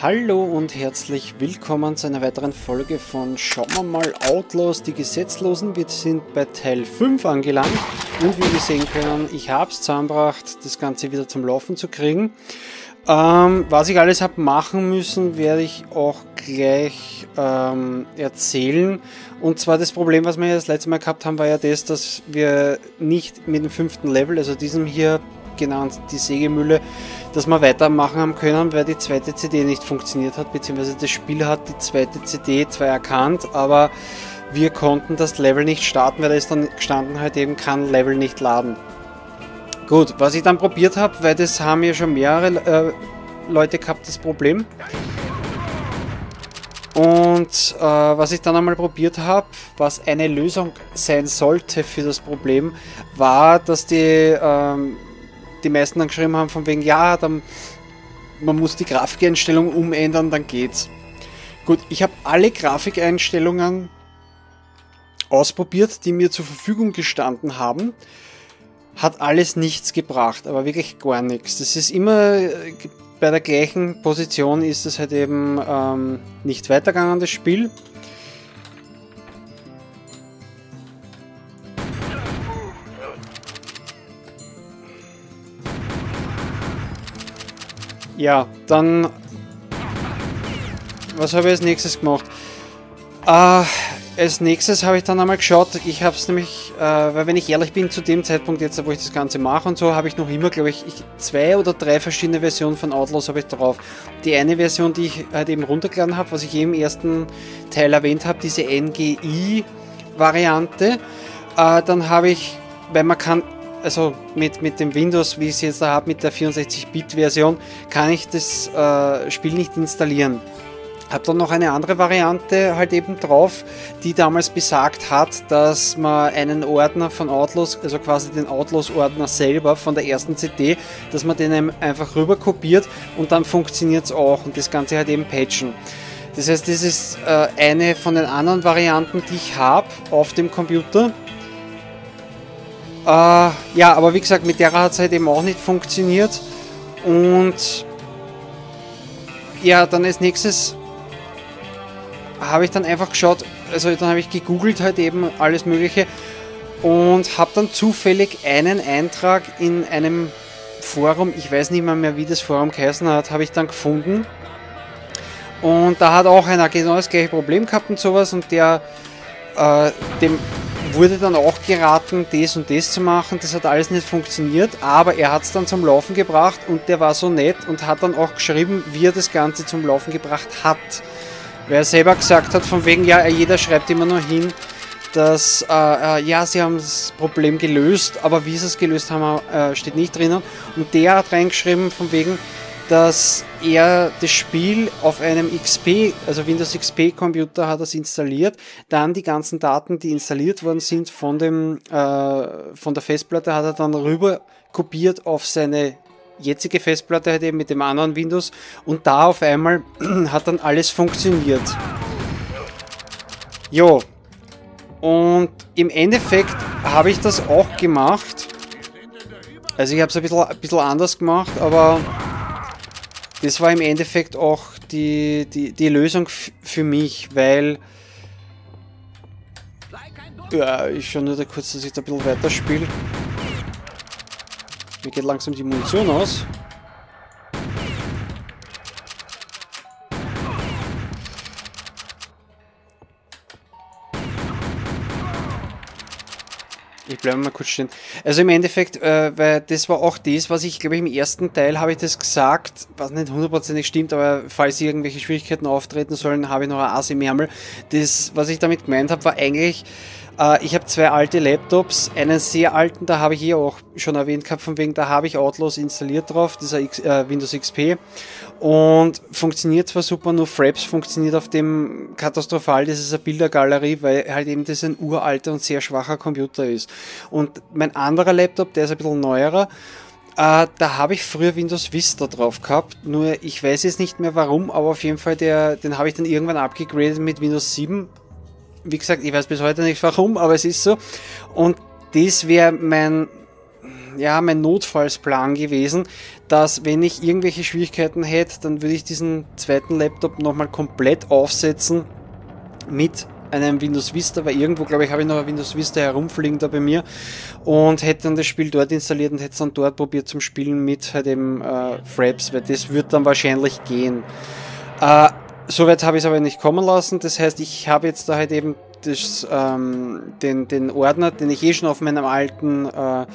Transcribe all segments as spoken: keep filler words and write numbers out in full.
Hallo und herzlich willkommen zu einer weiteren Folge von Schauen wir mal Outlaws, die Gesetzlosen. Wir sind bei Teil fünf angelangt und wie wir sehen können, ich habe es zusammengebracht, das Ganze wieder zum Laufen zu kriegen. Ähm, was ich alles habe machen müssen, werde ich auch gleich ähm, erzählen. Und zwar das Problem, was wir ja das letzte Mal gehabt haben, war ja das, dass wir nicht mit dem fünften Level, also diesem hier, genannt die Sägemühle, dass wir weitermachen haben können, weil die zweite C D nicht funktioniert hat, beziehungsweise das Spiel hat die zweite C D zwar erkannt, aber wir konnten das Level nicht starten, weil da ist dann gestanden halt eben, kann Level nicht laden. Gut, was ich dann probiert habe, weil das haben ja schon mehrere äh, Leute gehabt, das Problem. Und äh, was ich dann einmal probiert habe, was eine Lösung sein sollte für das Problem, war, dass die ähm, die meisten dann geschrieben haben von wegen, ja, dann, man muss die Grafikeinstellung umändern, dann geht's. Gut, ich habe alle Grafikeinstellungen ausprobiert, die mir zur Verfügung gestanden haben. Hat alles nichts gebracht, aber wirklich gar nichts. Das ist immer bei der gleichen Position, ist es halt eben ähm, nicht weitergegangen, das Spiel. Ja, dann, was habe ich als nächstes gemacht? Äh, als nächstes habe ich dann einmal geschaut, ich habe es nämlich, äh, weil wenn ich ehrlich bin, zu dem Zeitpunkt jetzt, wo ich das Ganze mache und so, habe ich noch immer, glaube ich, ich, zwei oder drei verschiedene Versionen von Outlaws habe ich drauf. Die eine Version, die ich halt eben runtergeladen habe, was ich eben im ersten Teil erwähnt habe, diese N G I-Variante, äh, dann habe ich, weil man kann, also mit, mit dem Windows, wie ich es jetzt da habe, mit der vierundsechzig Bit Version, kann ich das äh, Spiel nicht installieren. Habe dann noch eine andere Variante halt eben drauf, die damals besagt hat, dass man einen Ordner von Outlaws, also quasi den Outlaws-Ordner selber von der ersten C D, dass man den einfach rüber kopiert und dann funktioniert es auch und das Ganze halt eben patchen. Das heißt, das ist äh, eine von den anderen Varianten, die ich habe auf dem Computer. Uh, ja, aber wie gesagt, mit der hat es halt eben auch nicht funktioniert. Und ja, dann als nächstes habe ich dann einfach geschaut, also dann habe ich gegoogelt halt eben alles Mögliche und habe dann zufällig einen Eintrag in einem Forum, ich weiß nicht mal mehr, wie das Forum geheißen hat, habe ich dann gefunden. Und da hat auch einer genau das gleiche Problem gehabt und sowas und der uh, dem wurde dann auch geraten, das und das zu machen, das hat alles nicht funktioniert, aber er hat es dann zum Laufen gebracht und der war so nett und hat dann auch geschrieben, wie er das Ganze zum Laufen gebracht hat. Weil er selber gesagt hat, von wegen, ja, jeder schreibt immer nur hin, dass, äh, ja, sie haben das Problem gelöst, aber wie sie es gelöst haben, äh, steht nicht drinnen. Und der hat reingeschrieben, von wegen, dass er das Spiel auf einem X P, also Windows X P Computer hat das installiert, dann die ganzen Daten, die installiert worden sind von dem, äh, von der Festplatte, hat er dann rüber kopiert auf seine jetzige Festplatte halt eben mit dem anderen Windows und da auf einmal hat dann alles funktioniert. Jo. Und im Endeffekt habe ich das auch gemacht. Also ich habe es ein bisschen, ein bisschen anders gemacht, aber das war im Endeffekt auch die, die, die Lösung für mich, weil ja, ich schaue nur da kurz, dass ich da ein bisschen weiterspiele. Mir geht langsam die Munition aus. Ich bleibe mal kurz stehen. Also im Endeffekt, äh, weil das war auch das, was ich, glaube ich, im ersten Teil habe ich das gesagt, was nicht hundertprozentig stimmt, aber falls irgendwelche Schwierigkeiten auftreten sollen, habe ich noch eine Asi-Mermel. Das, was ich damit gemeint habe, war eigentlich, äh, ich habe zwei alte Laptops, einen sehr alten, da habe ich eh auch schon erwähnt gehabt, von wegen, da habe ich Outlaws installiert drauf, dieser X, äh, Windows X P, und funktioniert zwar super, nur Fraps funktioniert auf dem katastrophal, das ist eine Bildergalerie, weil halt eben das ein uralter und sehr schwacher Computer ist. Und mein anderer Laptop, der ist ein bisschen neuerer, äh, da habe ich früher Windows Vista drauf gehabt, nur ich weiß jetzt nicht mehr warum, aber auf jeden Fall, der, den habe ich dann irgendwann abgegradet mit Windows sieben. Wie gesagt, ich weiß bis heute nicht warum, aber es ist so. Und das wäre mein, ja, mein Notfallsplan gewesen, dass wenn ich irgendwelche Schwierigkeiten hätte, dann würde ich diesen zweiten Laptop nochmal komplett aufsetzen mit einem Windows Vista, weil irgendwo, glaube ich, habe ich noch ein Windows Vista herumfliegen da bei mir, und hätte dann das Spiel dort installiert und hätte es dann dort probiert zum Spielen mit halt eben äh, Fraps, weil das wird dann wahrscheinlich gehen. Äh, Soweit habe ich es aber nicht kommen lassen, das heißt, ich habe jetzt da halt eben das, ähm, den, den Ordner, den ich eh schon auf meinem alten äh,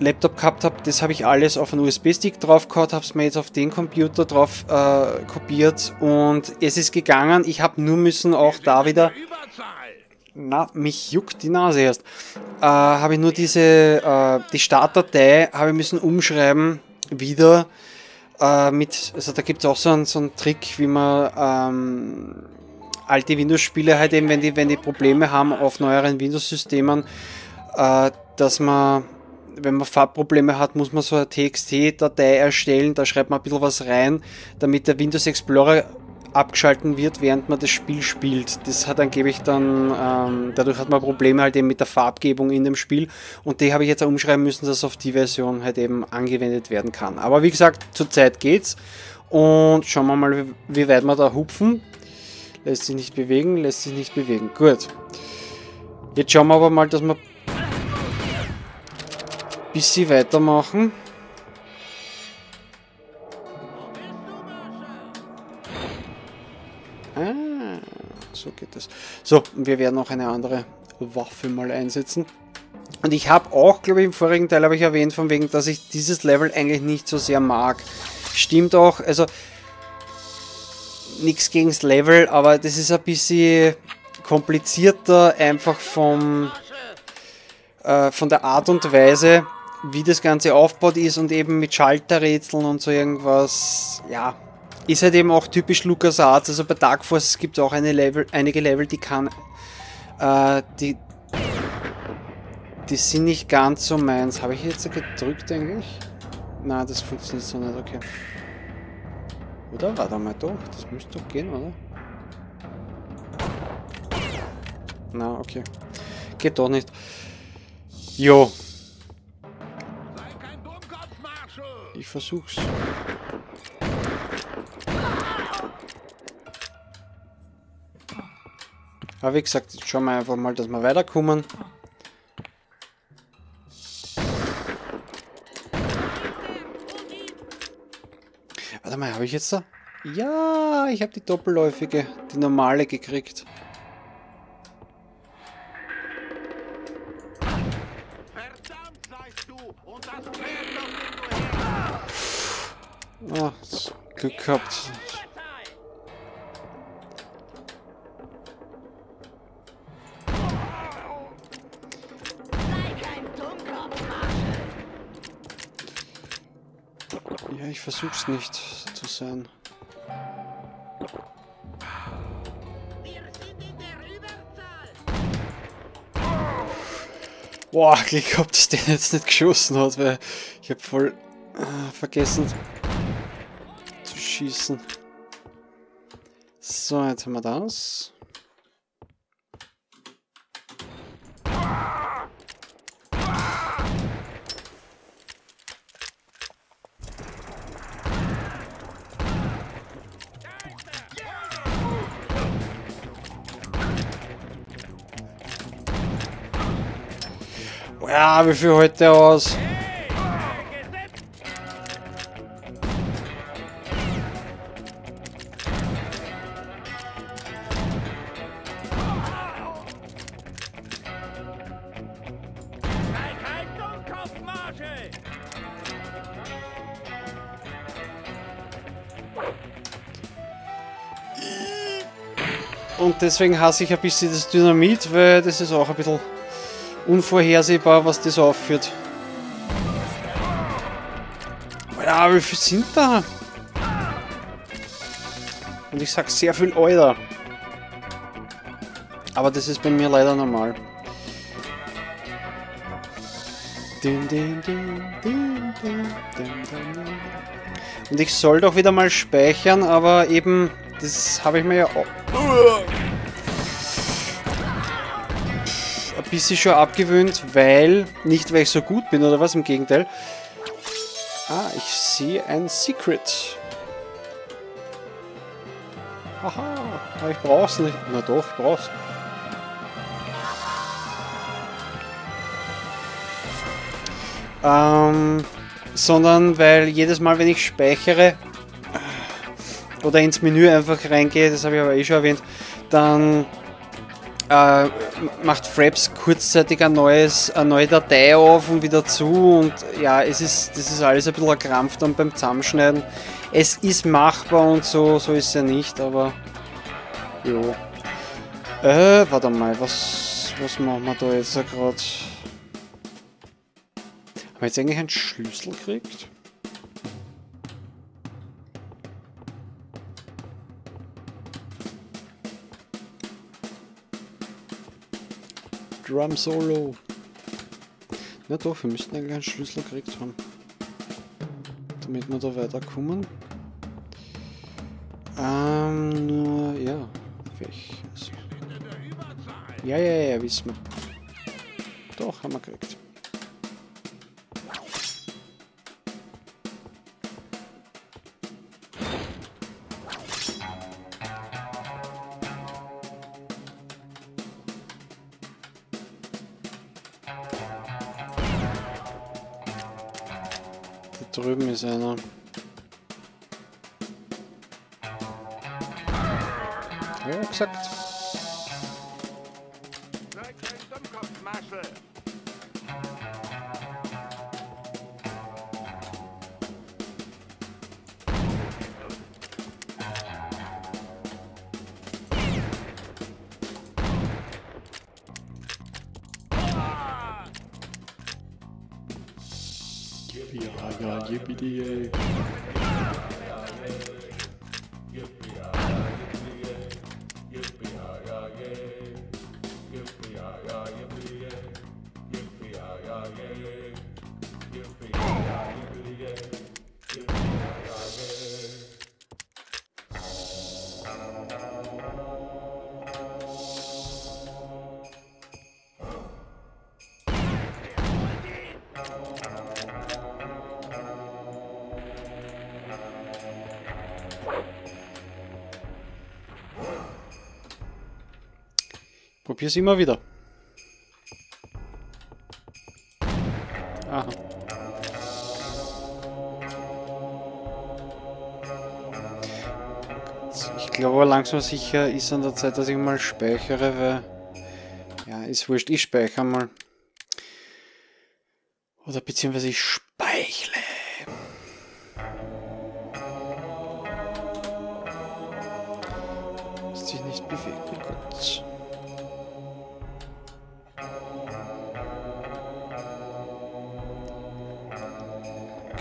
Laptop gehabt habe, das habe ich alles auf einen U S B-Stick draufgehauen, habe es mir jetzt auf den Computer drauf äh, kopiert, und es ist gegangen. Ich habe nur müssen auch da wieder, na, mich juckt die Nase erst, äh, habe ich nur diese, äh, die Startdatei habe ich müssen umschreiben, wieder äh, mit, also da gibt es auch so einen, so einen Trick, wie man ähm, alte Windows-Spiele halt eben, wenn die, wenn die Probleme haben auf neueren Windows-Systemen, äh, dass man, wenn man Farbprobleme hat, muss man so eine T X T-Datei erstellen, da schreibt man ein bisschen was rein, damit der Windows Explorer abgeschalten wird, während man das Spiel spielt. Das hat angeblich dann, ähm, dadurch hat man Probleme halt eben mit der Farbgebung in dem Spiel, und die habe ich jetzt auch umschreiben müssen, dass auf die Version halt eben angewendet werden kann. Aber wie gesagt, zurzeit geht's, und schauen wir mal, wie weit wir da hupfen. Lässt sich nicht bewegen, lässt sich nicht bewegen. Gut. Jetzt schauen wir aber mal, dass wir bisschen weitermachen. Ah, so geht das. So, wir werden auch eine andere Waffe mal einsetzen. Und ich habe auch, glaube ich, im vorigen Teil habe ich erwähnt, von wegen, dass ich dieses Level eigentlich nicht so sehr mag. Stimmt auch, also nichts gegen das Level, aber das ist ein bisschen komplizierter, einfach vom, äh, von der Art und Weise, wie das Ganze aufgebaut ist, und eben mit Schalterrätseln und so irgendwas, ja, ist halt eben auch typisch LucasArts. Also bei Dark Force gibt es auch eine Level, einige Level, die kann, äh, die, die sind nicht ganz so meins. Habe ich jetzt gedrückt eigentlich? Nein, das funktioniert so nicht, okay. Oder? Warte mal, doch, das müsste doch gehen, oder? Na, okay. Geht doch nicht. Jo. Ich versuch's. Aber wie gesagt, jetzt schauen wir einfach mal, dass wir weiterkommen. Warte mal, habe ich jetzt da? Ja, ich habe die doppelläufige, die normale gekriegt. Oh, Glück gehabt. Ja, ich versuch's nicht zu sein. Boah, Glück gehabt, dass der jetzt nicht geschossen hat, weil ich hab voll äh, vergessen zu schießen. So, jetzt haben wir das. Ja, wie viel heute aus? Und deswegen hasse ich ein bisschen das Dynamit, weil das ist auch ein bisschen unvorhersehbar, was das aufführt. Alter, wie viel sind da? Und ich sag sehr viel Euler. Aber das ist bei mir leider normal. Und ich soll doch wieder mal speichern, aber eben, das habe ich mir ja auch bisschen schon abgewöhnt, weil, nicht weil ich so gut bin oder was, im Gegenteil, Ah, ich sehe ein Secret. Haha, aber ich brauch's nicht. Na doch, ich brauch's. Ähm, sondern weil jedes Mal, wenn ich speichere oder ins Menü einfach reingehe, das habe ich aber eh schon erwähnt, dann äh, macht Fraps kurzzeitig ein neues, eine neue Datei auf und wieder zu, und ja, es ist, das ist alles ein bisschen ein Krampf dann beim Zusammenschneiden. Es ist machbar und so, so ist es ja nicht, aber jo. Äh, warte mal, was, was machen wir da jetzt gerade? Haben wir jetzt eigentlich einen Schlüssel gekriegt? Drum Solo. Na doch, wir müssten eigentlich einen Schlüssel gekriegt haben. Damit wir da weiterkommen. Ähm, nur, ja. Welches? Ja, ja, ja, wissen wir. Doch, haben wir gekriegt. Drüben ist einer. Ja, exakt. Probier's immer wieder. Aha. Ich glaube, langsam sicher ist an der Zeit, dass ich mal speichere, weil... Ja, ist wurscht, ich speichere mal. Oder beziehungsweise ich speichle. Ist sich nicht bewegt, Gott.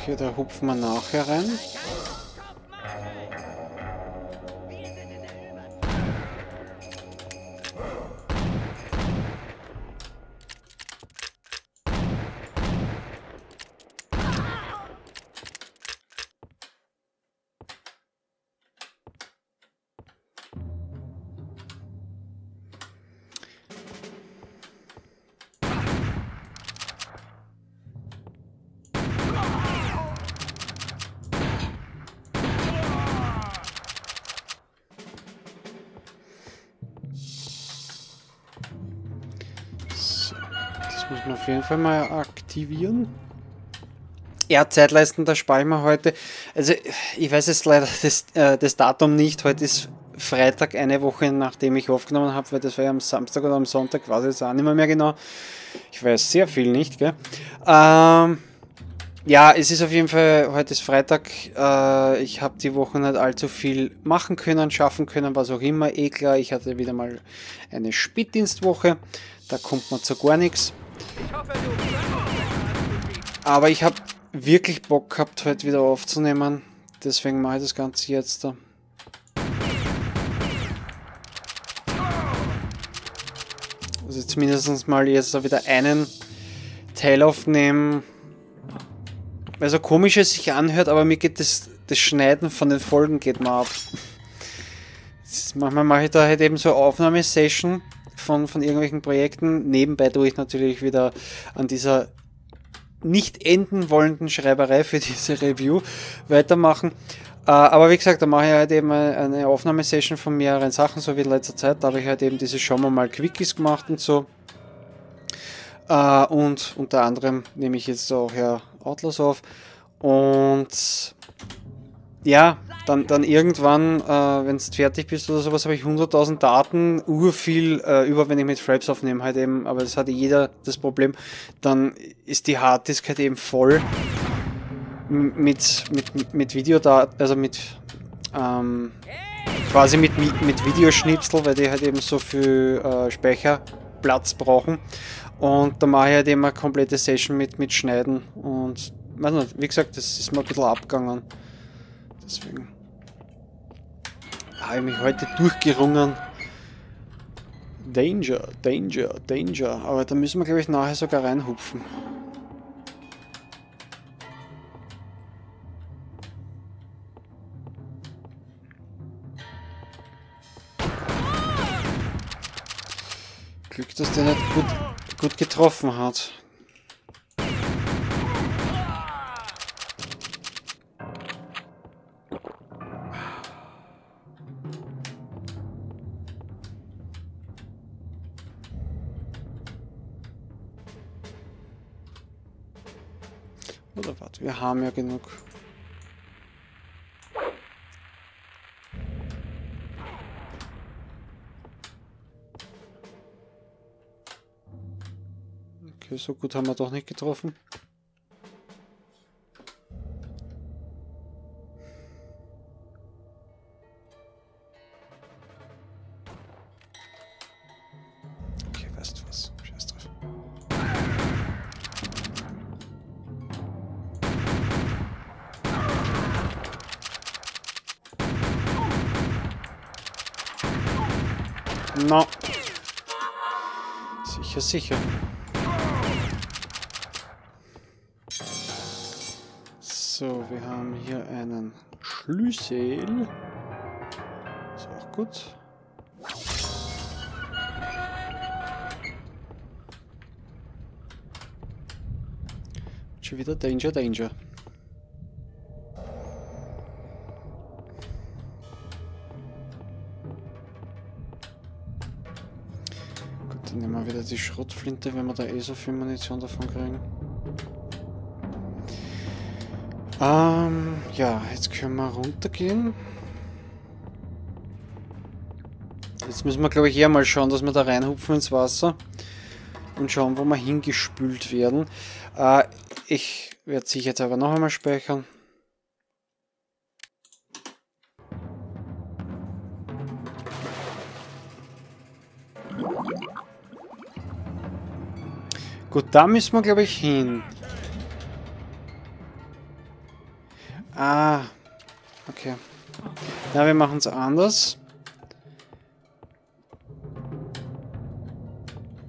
Okay, da hupfen wir nachher rein. Muss man auf jeden Fall mal aktivieren. Ja, Zeitleisten, da spare ich mir heute. Also, ich weiß jetzt leider das, äh, das Datum nicht. Heute ist Freitag, eine Woche nachdem ich aufgenommen habe, weil das war ja am Samstag oder am Sonntag, weiß ich jetzt auch nicht mehr, mehr genau. Ich weiß sehr viel nicht, gell? Ähm, ja, es ist auf jeden Fall, heute ist Freitag. Äh, ich habe die Woche nicht allzu viel machen können, schaffen können, was auch immer. Eh klar, ich hatte wieder mal eine Spätdienstwoche. Da kommt man zu gar nichts. Aber ich habe wirklich Bock gehabt, heute wieder aufzunehmen. Deswegen mache ich das Ganze jetzt da. Also jetzt mindestens mal jetzt da wieder einen Teil aufnehmen. Weil so komisch es sich anhört, aber mir geht das, das Schneiden von den Folgen geht mir ab. Ist, manchmal mache ich da halt eben so eine Aufnahmesession. Von, von irgendwelchen Projekten. Nebenbei tue ich natürlich wieder an dieser nicht enden wollenden Schreiberei für diese Review weitermachen. Äh, aber wie gesagt, da mache ich halt eben eine Aufnahmesession von mehreren Sachen, so wie in letzter Zeit. Da habe ich halt eben diese Schauen wir mal Quickies gemacht und so. Äh, und unter anderem nehme ich jetzt auch ja Outlast auf. Und ja, dann, dann irgendwann, äh, wenn du fertig bist oder sowas, habe ich hunderttausend Daten, urviel, äh, über wenn ich mit Fraps aufnehme halt eben, aber das hatte jeder das Problem, dann ist die Harddisk halt eben voll mit, mit, mit Videodaten, also mit, ähm, quasi mit, mit Videoschnipsel, weil die halt eben so viel äh, Speicherplatz brauchen, und da mache ich halt eben eine komplette Session mit, mit Schneiden und, weiß nicht, wie gesagt, das ist mir ein bisschen abgegangen. Deswegen habe ich mich heute durchgerungen. Danger, Danger, Danger. Aber da müssen wir, glaube ich, nachher sogar reinhupfen. Glück, dass der nicht gut, gut getroffen hat. Oder warte, wir haben ja genug. Okay, so gut haben wir doch nicht getroffen. Okay, weißt du was? Scheiß drauf. No. Sicher, sicher. So, wir haben hier einen Schlüssel. Ist auch gut. Schon wieder Danger, Danger. Nehmen wir wieder die Schrottflinte, wenn wir da eh so viel Munition davon kriegen. Ähm, ja, jetzt können wir runtergehen. Jetzt müssen wir, glaube ich, eher mal schauen, dass wir da reinhupfen ins Wasser. Und schauen, wo wir hingespült werden. Äh, ich werde sicher jetzt aber noch einmal speichern. Gut, da müssen wir, glaube ich, hin. Ah, okay. Na, wir machen es anders.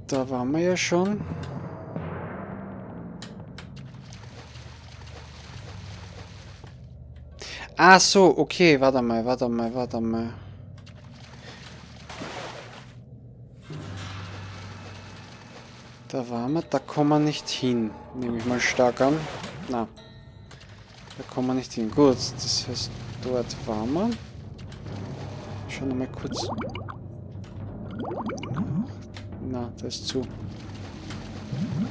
Da waren wir ja schon. Ah, so, okay, warte mal, warte mal, warte mal. Da waren wir, da kommen wir nicht hin. Nehme ich mal stark an. Na, da kommen wir nicht hin. Gut, das heißt, dort waren wir. Schauen wir mal kurz. Na, da ist zu.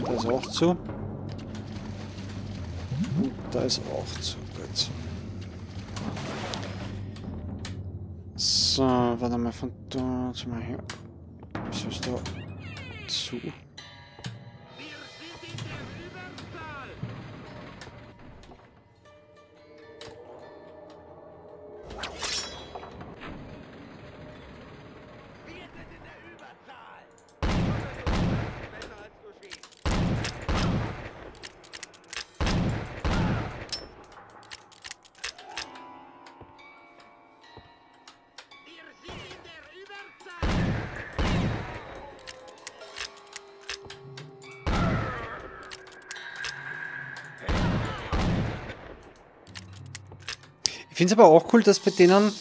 Da ist auch zu. Und da ist auch zu. Gut. So, warte mal, von dort mal her. Was ist da? Zu. Ich finde es aber auch cool, dass bei denen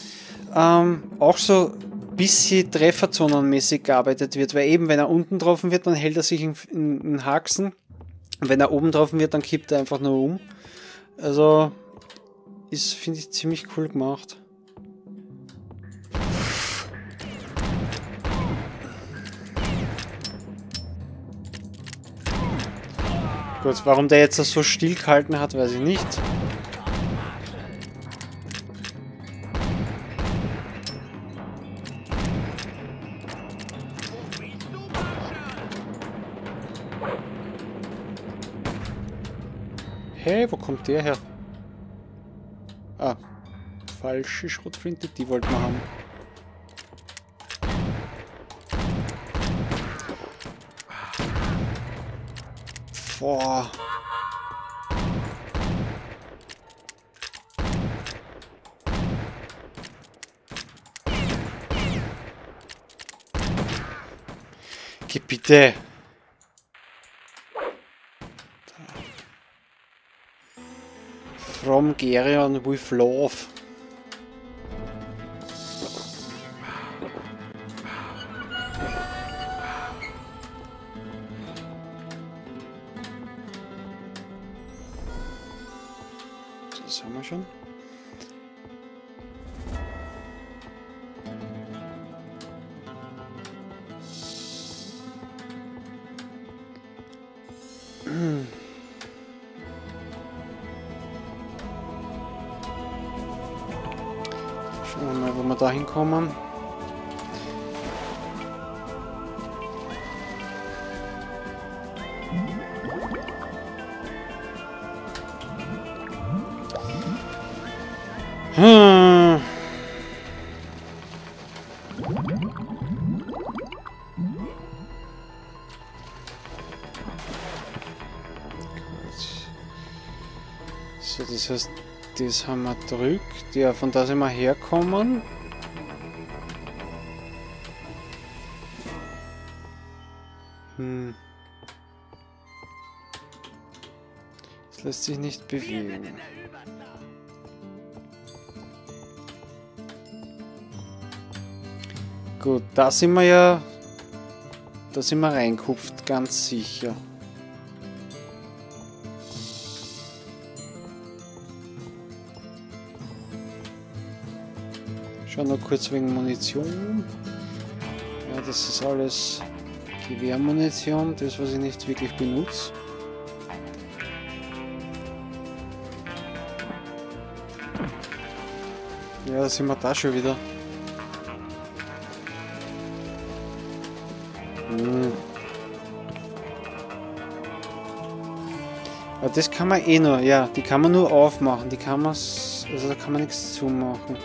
ähm, auch so ein bisschen trefferzonenmäßig gearbeitet wird, weil eben, wenn er unten getroffen wird, dann hält er sich in, in, in Haxen Und wenn er oben drauf wird, dann kippt er einfach nur um. Also, ist, finde ich, ziemlich cool gemacht. Gut, warum der jetzt das so still gehalten hat, weiß ich nicht. Hey, wo kommt der her? Ah, falsche Schrotflinte, die wollten wir haben. Boah. Geh bitte. From Geryon with Love. Das haben wir schon. Schauen wir mal, wo wir da hinkommen. Hm. So, das heißt, das haben wir drückt. Ja, von da sind wir herkommen. Hm. Das lässt sich nicht bewegen. Gut, da sind wir ja, da sind wir reingekupft, ganz sicher. Schau noch kurz wegen Munition. Ja, das ist alles Gewehrmunition, das was ich nicht wirklich benutze. Ja, da sind wir da schon wieder. Aber das kann man eh nur, ja, die kann man nur aufmachen, die kann man, also da kann man nichts zumachen.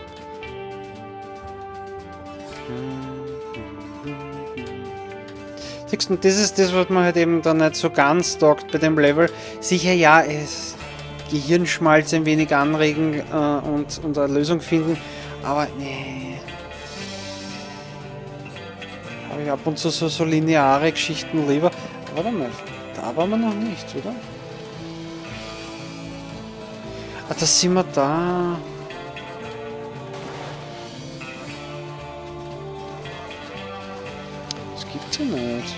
Siehst du, das ist das, was man halt eben dann nicht so ganz taugt bei dem Level. Sicher, ja, es Gehirnschmalz ein wenig anregen äh, und, und eine Lösung finden, aber nee. Habe ich ab und zu so, so lineare Geschichten lieber. Warte mal, da waren wir noch nicht, oder? Ah, da sind wir da. Das gibt's ja nicht.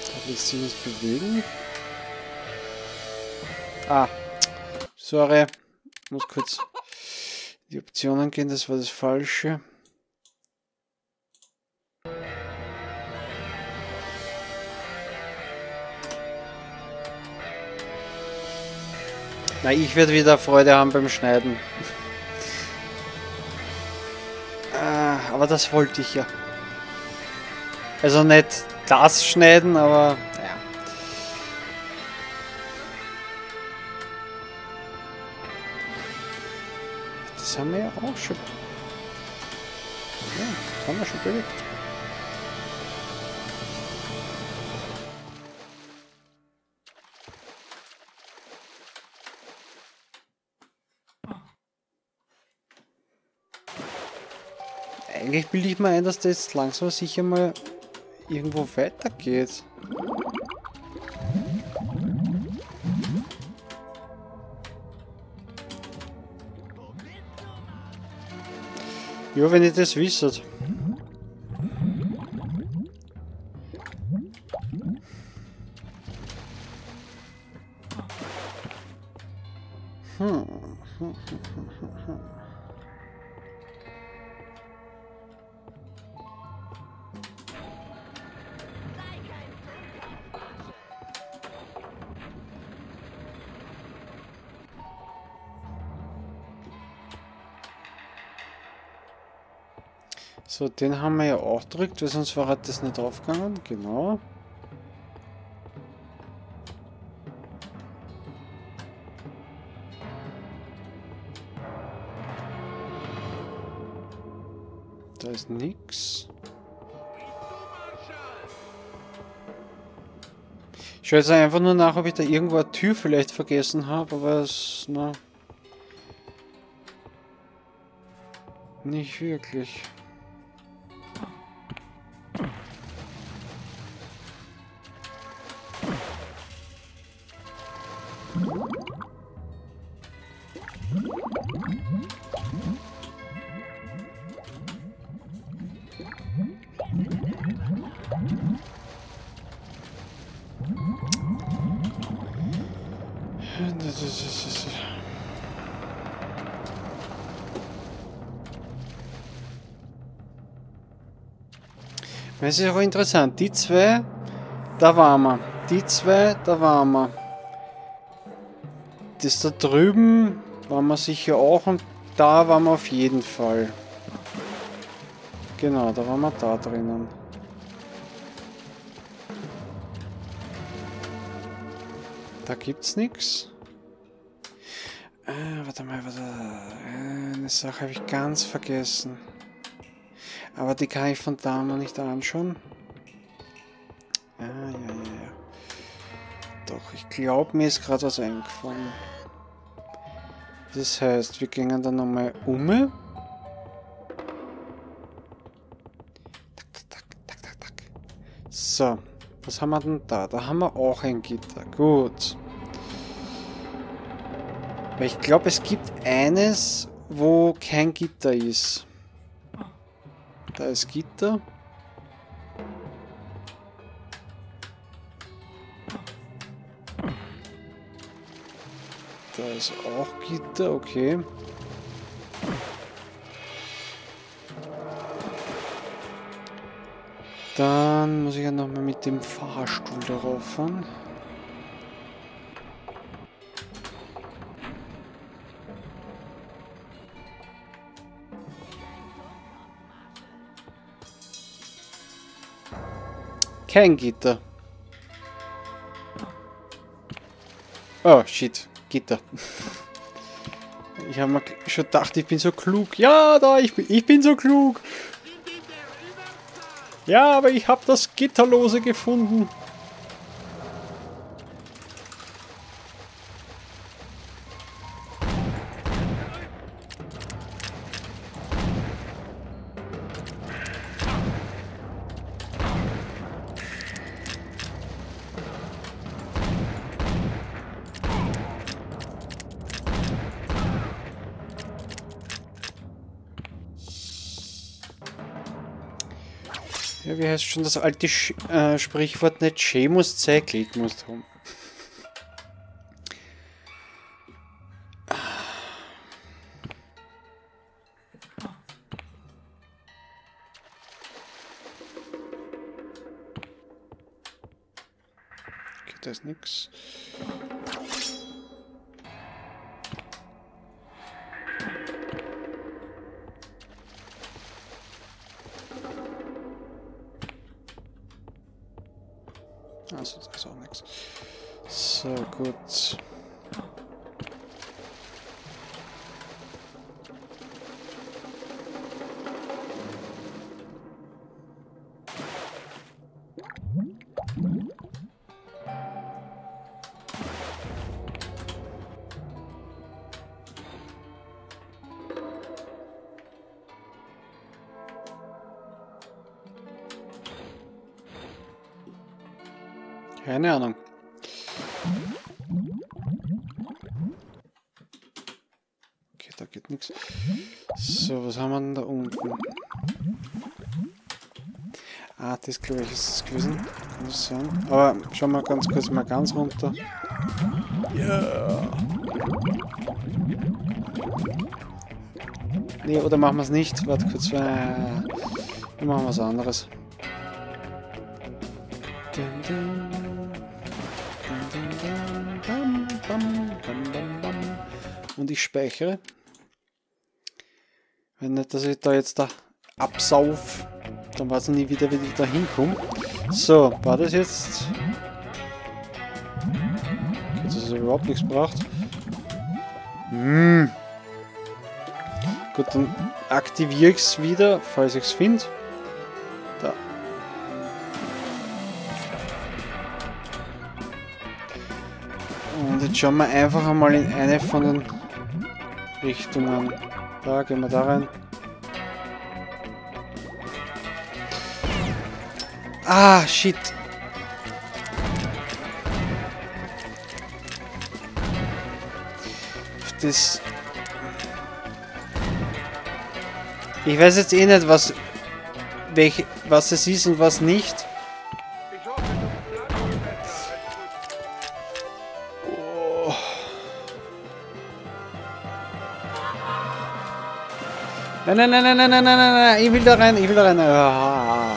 Da lässt sich nicht bewegen. Ah, sorry. Ich muss kurz die Optionen gehen, das war das Falsche. Na, ich werde wieder Freude haben beim Schneiden. äh, aber das wollte ich ja. Also nicht das Schneiden, aber naja. Das haben wir ja auch schon. Ja, das haben wir schon bewegt. Eigentlich bilde ich mir ein, dass das jetzt langsam sicher mal irgendwo weitergeht. Ja, wenn ihr das wisst. Hm. Hm, hm, hm, hm, hm. So, den haben wir ja auch gedrückt, weil sonst war das nicht draufgegangen. Genau. Da ist nichts. Ich schaue jetzt einfach nur nach, ob ich da irgendwo eine Tür vielleicht vergessen habe, aber es... Na, nicht wirklich. Es ist auch interessant, die zwei, da waren wir, die zwei, da waren wir. Das da drüben waren wir sicher auch und da waren wir auf jeden Fall. Genau, da waren wir da drinnen. Da gibt's nichts. Äh, warte mal, warte. Eine Sache habe ich ganz vergessen. Aber die kann ich von da noch nicht anschauen. Ah, ja, ja, ja. Doch, ich glaube, mir ist gerade was eingefallen. Das heißt, wir gehen dann nochmal um. Tak, tak, tak, tak, tak. So, was haben wir denn da? Da haben wir auch ein Gitter. Gut. Weil ich glaube, es gibt eines, wo kein Gitter ist. Da ist Gitter. Da ist auch Gitter, okay. Dann muss ich ja nochmal mit dem Fahrstuhl darauf fahren. Kein Gitter. Oh, shit. Gitter. Ich habe mir schon gedacht, ich bin so klug. Ja, da, ich bin, ich bin so klug. Ja, aber ich habe das Gitterlose gefunden. Ja, wie heißt schon das alte Sch äh, Sprichwort, nicht Schee muss zwei Glied muss haben. Okay, da ist nix. Also das ist auch nichts. So, gut. Keine Ahnung. Okay, da geht nichts. So, was haben wir denn da unten? Ah, das glaube ich ist das gewesen. Kann das sein? Aber schauen wir ganz kurz mal ganz runter. Ja. Yeah. Nee, oder machen wir es nicht? Warte kurz. Äh, wir machen was anderes. Und ich speichere. Wenn nicht, dass ich da jetzt da absauf, dann weiß ich nie wieder, wie ich da hinkomme. So, war das jetzt? Jetzt ist es überhaupt nichts gebracht. Mmh. Gut, dann aktiviere ich es wieder, falls ich es finde. Da. Und jetzt schauen wir einfach einmal in eine von den Richtungen. Da gehen wir da rein. Ah, shit. Das... Ich weiß jetzt eh nicht, was, welch, was es ist und was nicht. Oh. Nein, nein, nein, nein, nein, nein, nein, nein, ich will da rein, ich will da rein. Ah.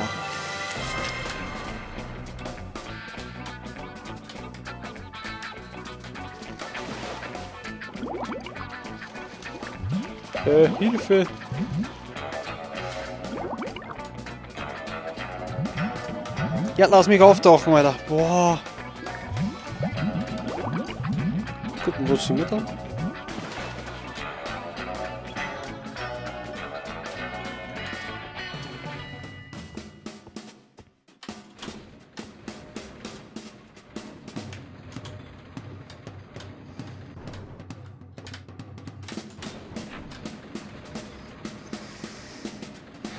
Äh, Hilfe! Ja, lass mich auftauchen, Alter. Boah. Gut, wo sind wir da?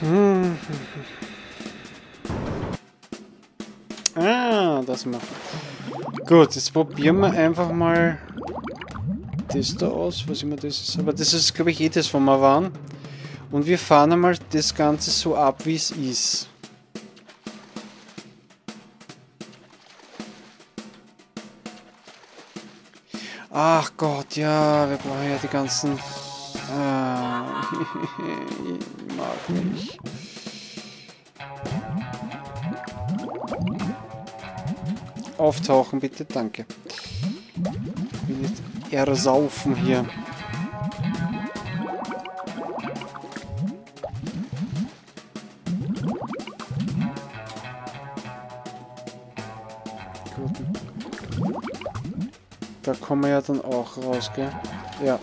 Hm. Ah, das machen. Gut, jetzt probieren wir einfach mal das da aus, was immer das ist. Aber das ist, glaube ich, eh das, wo wir waren. Und wir fahren einmal das Ganze so ab, wie es ist. Ach Gott, ja, wir brauchen ja die ganzen... Ah, ich mag nicht. Auftauchen, bitte, danke. Ich will nicht ersaufen hier. Gut. Da kommen wir ja dann auch raus, gell? Ja.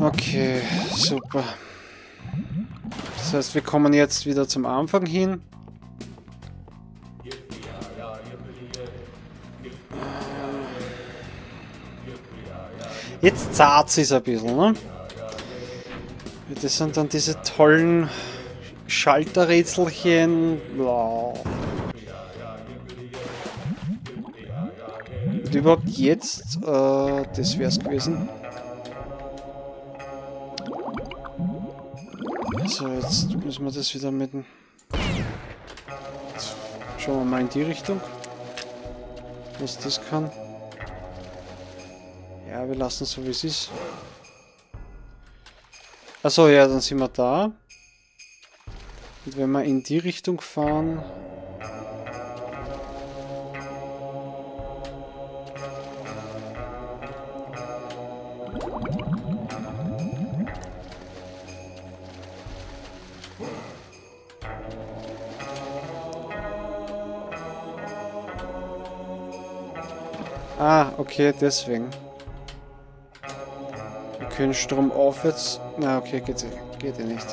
Okay, super. Das heißt, wir kommen jetzt wieder zum Anfang hin. Jetzt zart ist es ein bisschen, ne? Das sind dann diese tollen Schalterrätselchen. Wow. Und überhaupt jetzt, äh, das wär's gewesen. So, jetzt müssen wir das wieder mitten. Jetzt schauen wir mal in die Richtung. Was das kann. Ja, wir lassen es so, wie es ist. Achso, ja, dann sind wir da. Und wenn wir in die Richtung fahren... Ah, okay, deswegen. Können Strom aufwärts. Na, okay, geht eh geht nicht.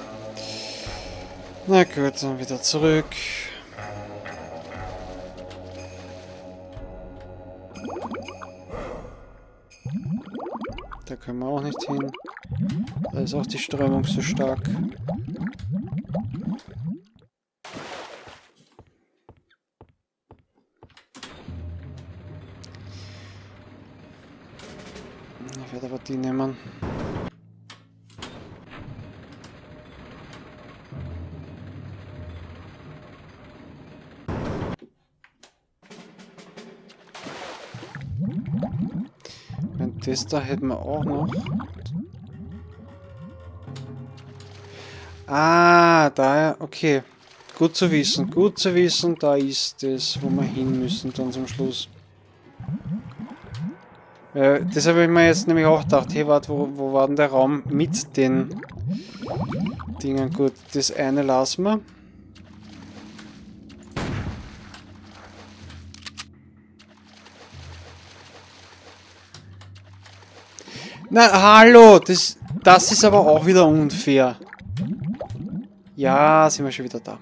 Na gut, dann wieder zurück. Da können wir auch nicht hin. Da ist auch die Strömung so stark. Ich werde aber die nehmen. Das da hätten wir auch noch. Ah, da, okay. Gut zu wissen, gut zu wissen. Da ist das, wo wir hin müssen dann zum Schluss. Äh, das habe ich mir jetzt nämlich auch gedacht. Hey, warte, wo, wo war denn der Raum mit den Dingen? Gut, das eine lassen wir. Na, hallo! Das, das ist aber auch wieder unfair. Ja, sind wir schon wieder da.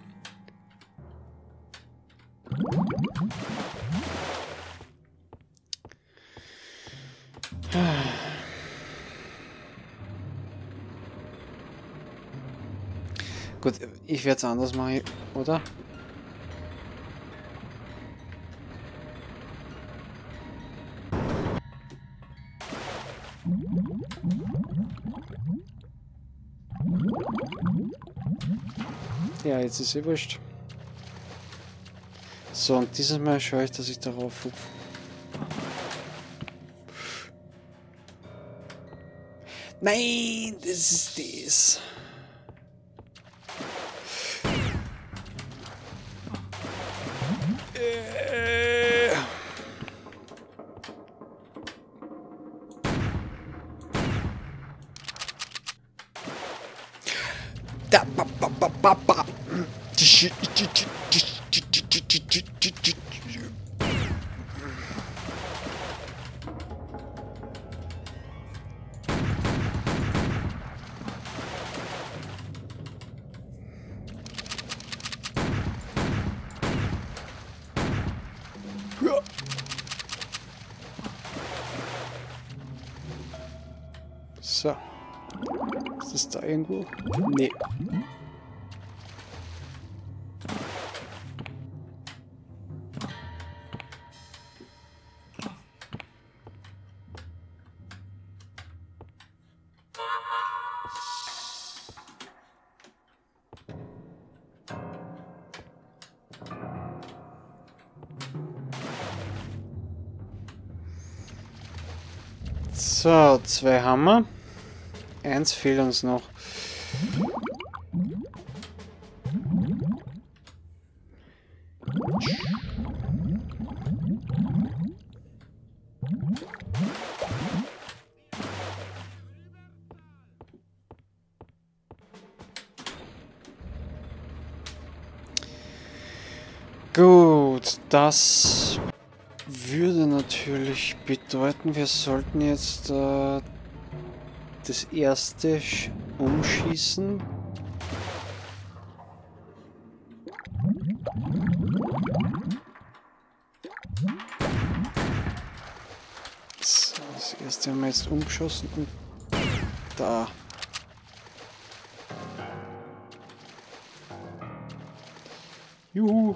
Gut, ich werde es anders machen, oder? Ja, jetzt ist eh wurscht. So, und dieses Mal schaue ich, dass ich darauf hupfe. Nein, das ist das. So. Ist das da irgendwo? Nee. So, zwei Hammer. Eins fehlt uns noch. Gut, das würde natürlich bedeuten, wir sollten jetzt äh, das erste umschießen. So, das erste haben wir jetzt umgeschossen und da. Juhu!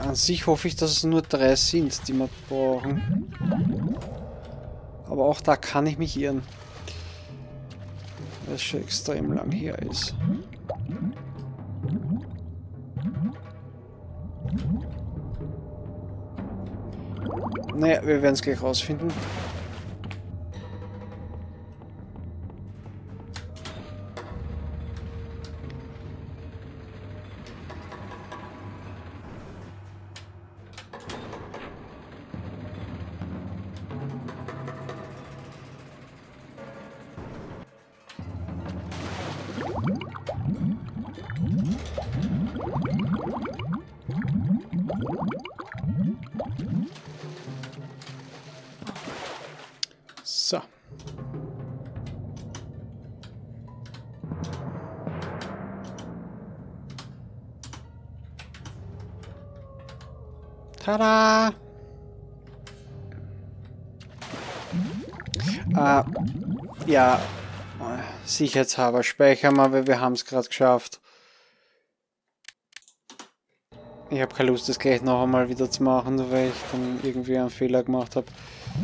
An sich hoffe ich, dass es nur drei sind, die wir brauchen. Aber auch da kann ich mich irren. Weil es schon extrem lang her ist. Naja, wir werden es gleich rausfinden. So. Tada! Ah, ja. Sicherheitshalber speichern wir, weil wir haben es gerade geschafft. Ich habe keine Lust, das gleich noch einmal wieder zu machen, weil ich dann irgendwie einen Fehler gemacht habe.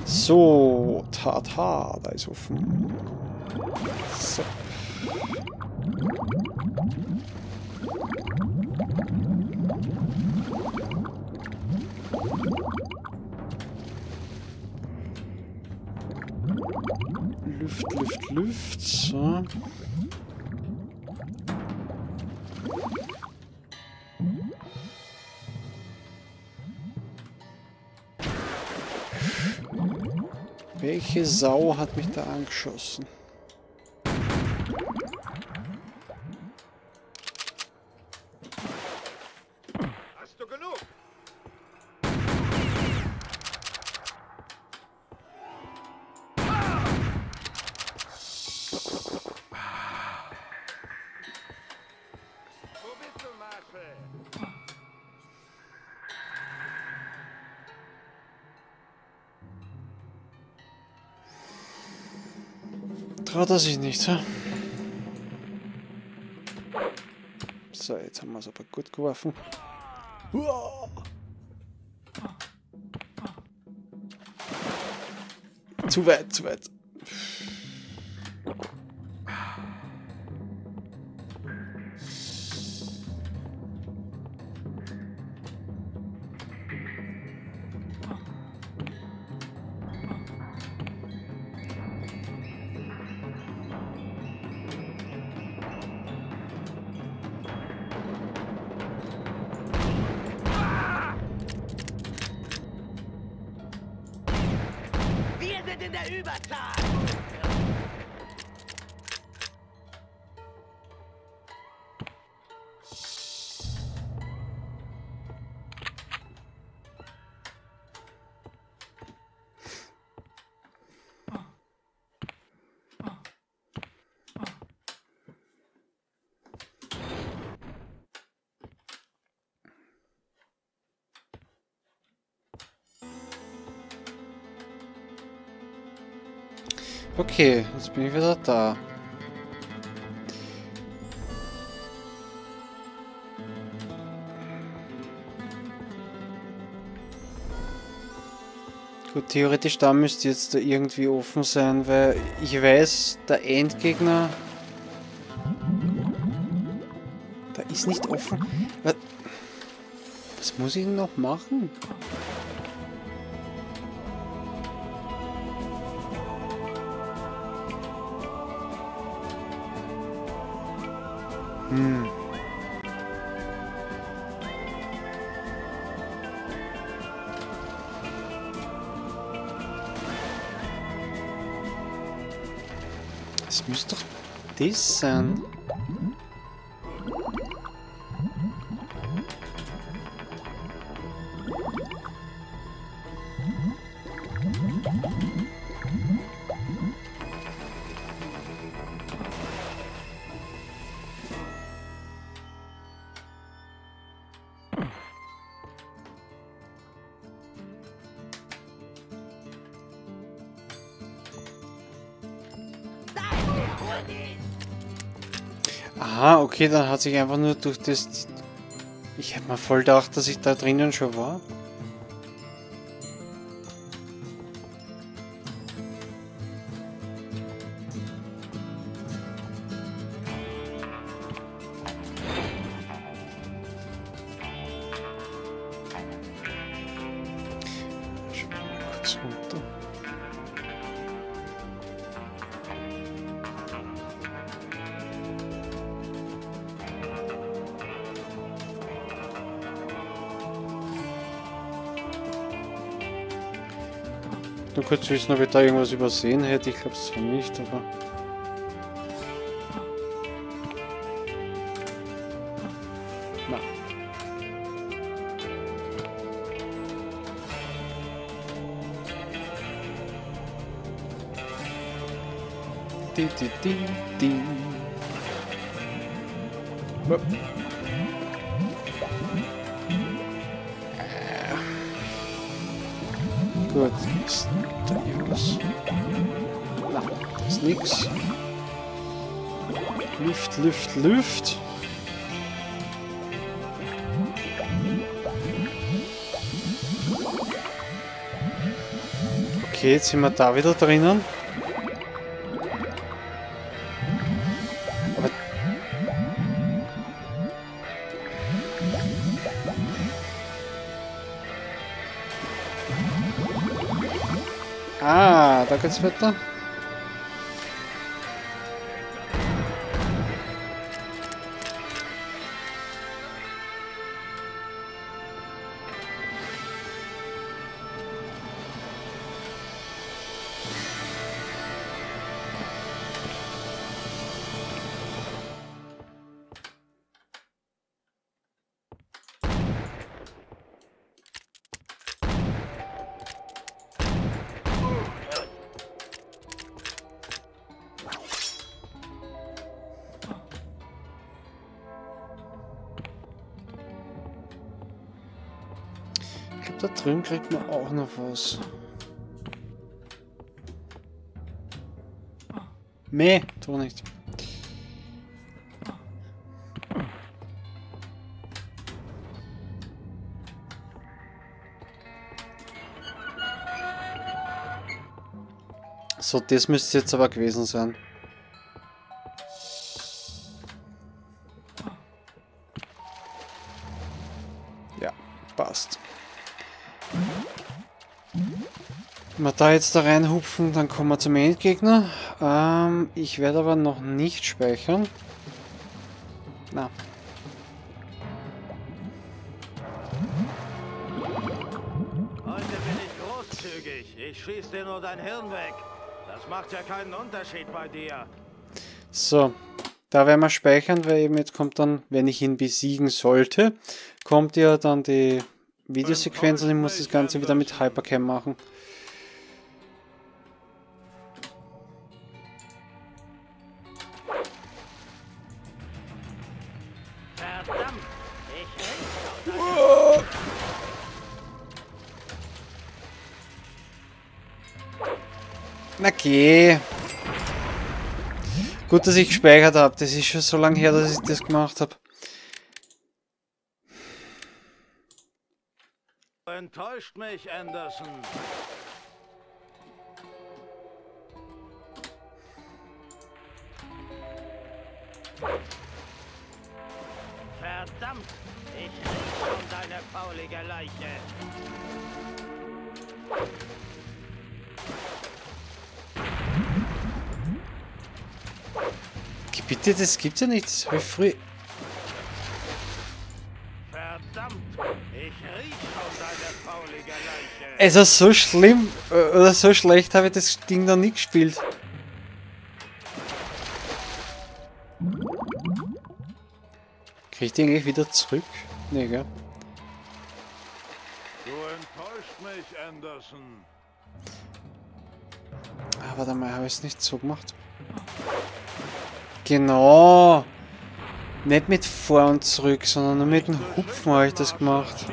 So, tata, da ist offen. So. Lüft, Lüft, Lüft. So. Welche Sau hat mich da angeschossen? Hast du genug? Traut er sich nicht, ha? So, jetzt haben wir es aber gut geworfen. Uah! Zu weit, zu weit. In der Überzahl! Okay, jetzt bin ich wieder da. Gut, theoretisch da müsste jetzt da irgendwie offen sein, weil ich weiß, der Endgegner... Da ist nicht offen. Was muss ich denn noch machen? Hm. Es muss doch das sein. Aha, okay, dann hat sich einfach nur durch das... Ich hätte mal voll gedacht, dass ich da drinnen schon war. Schauen wir mal kurz runter. Nur kurz wissen, ob ich da irgendwas übersehen hätte. Ich glaube es zwar nicht, aber... Na. Di, di, di, di. Bop. Gut, ist da irgendwas? Na, da ist nix. Lüft, Lüft, Lüft. Okay, jetzt sind wir da wieder drinnen. Ah, da geht's weiter. Da drin kriegt man auch noch was. Meh, tu nicht. So, das müsste jetzt aber gewesen sein. Ja, passt. Wenn wir da jetzt da reinhupfen, dann kommen wir zum Endgegner. Ähm, ich werde aber noch nicht speichern. Na. Heute bin ich großzügig. Ich schieße dir nur dein Hirn weg. Das macht ja keinen Unterschied bei dir. So, da werden wir speichern, weil eben jetzt kommt dann, wenn ich ihn besiegen sollte, kommt ja dann die Videosequenz und ich muss das Ganze wieder mit Hypercam machen. Okay. Gut, dass ich gespeichert habe. Das ist schon so lange her, dass ich das gemacht habe. Enttäuscht mich, Anderson. Verdammt, ich rieche um deine faulige Leiche. Bitte, das gibt's ja nicht, das habe ich früh. Verdammt, ich riech auf deine faulige Leiche. Also so schlimm oder so schlecht habe ich das Ding noch nie gespielt. Krieg ich die eigentlich wieder zurück? Nee, gell? Du enttäuscht mich, Anderson. Ah, warte mal, habe ich es nicht so gemacht? Genau! Nicht mit vor und zurück, sondern nur mit dem Hupfen habe ich das gemacht.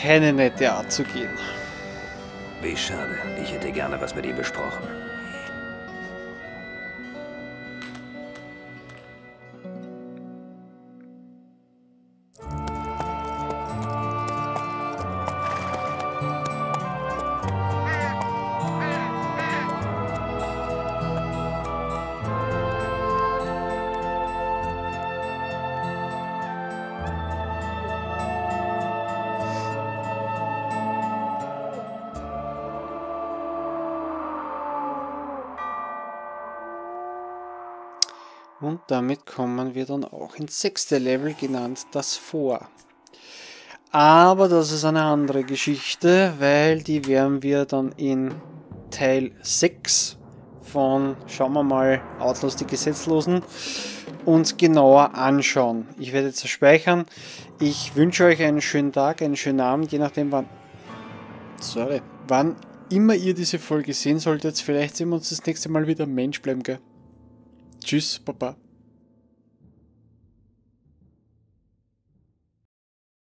Keine nette Art zu gehen. Wie schade. Ich hätte gerne was mit ihm besprochen. Und damit kommen wir dann auch ins sechste Level, genannt das Vor. Aber das ist eine andere Geschichte, weil die werden wir dann in Teil sechs von, schauen wir mal, Outlast die Gesetzlosen uns genauer anschauen. Ich werde jetzt speichern. Ich wünsche euch einen schönen Tag, einen schönen Abend, je nachdem wann... Sorry. Wann immer ihr diese Folge sehen solltet, vielleicht sehen wir uns das nächste Mal wieder. Mensch bleiben, gell? Tschüss, Papa.